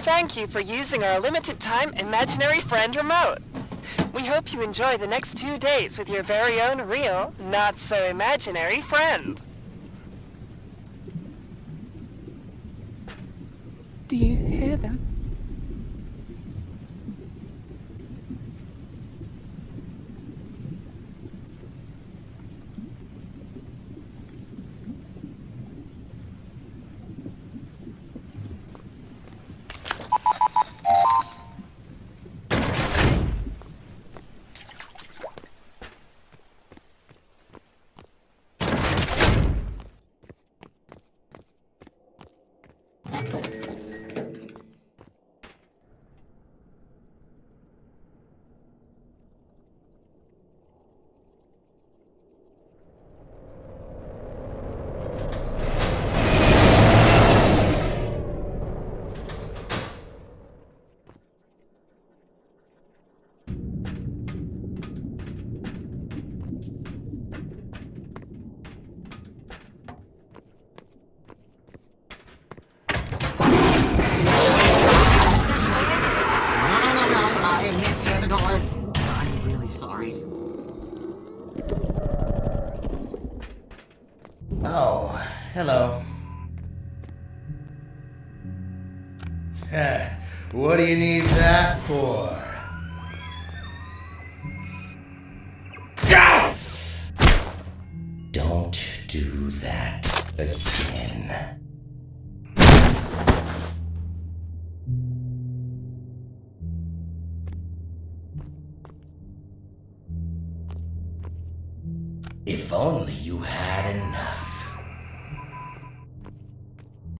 Thank you for using our limited time Imaginary Friend remote. We hope you enjoy the next 2 days with your very own real, not so imaginary friend. Do you hear them? Oh, hello. What do you need that for? Don't do that again. If only you had enough.